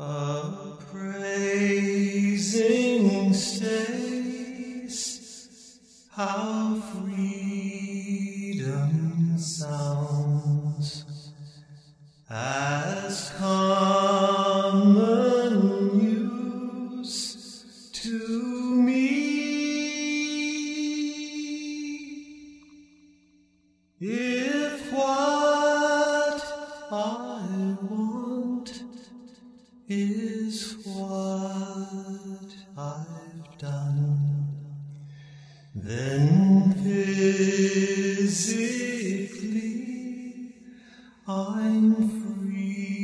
Appraising Stace, how freedom sounds as common news to me. If what I want is what I've done, then physically I'm free.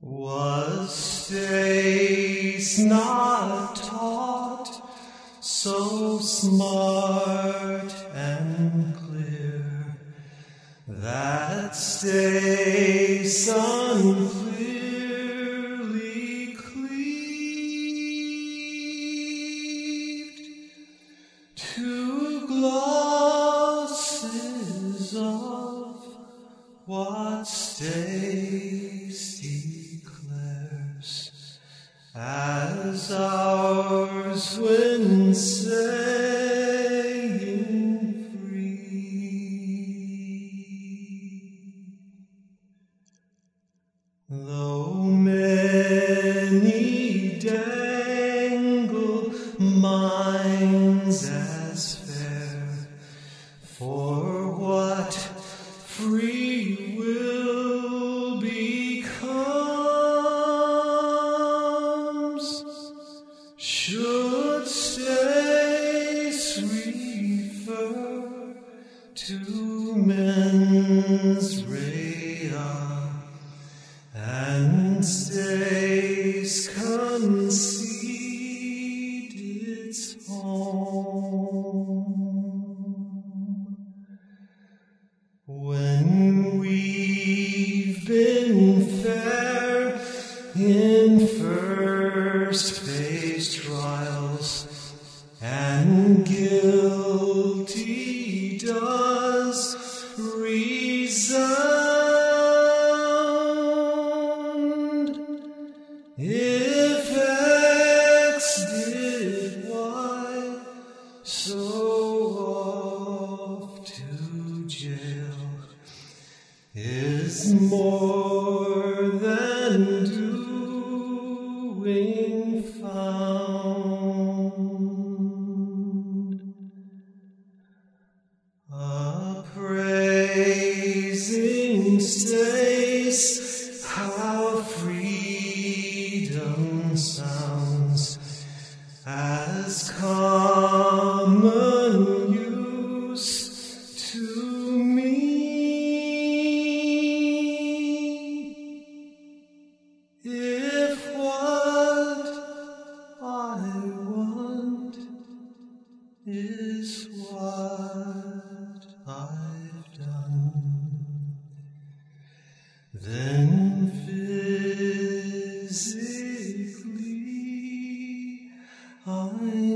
Was Stace not taught so smart and clear that Stace unclearly cleaved to glosses of what Stace declares as ours when saying free? Though many dangle minds as fair for what free will becomes, should Stace refer to mens rea and Stace concede its home? When we've been fair in first phase trials and guilty does reason, if X did Y, so off to jail is more than doing found. Appraising Stace, how freedom sounds as common use to me. If what I want is what I've done, then physically I'm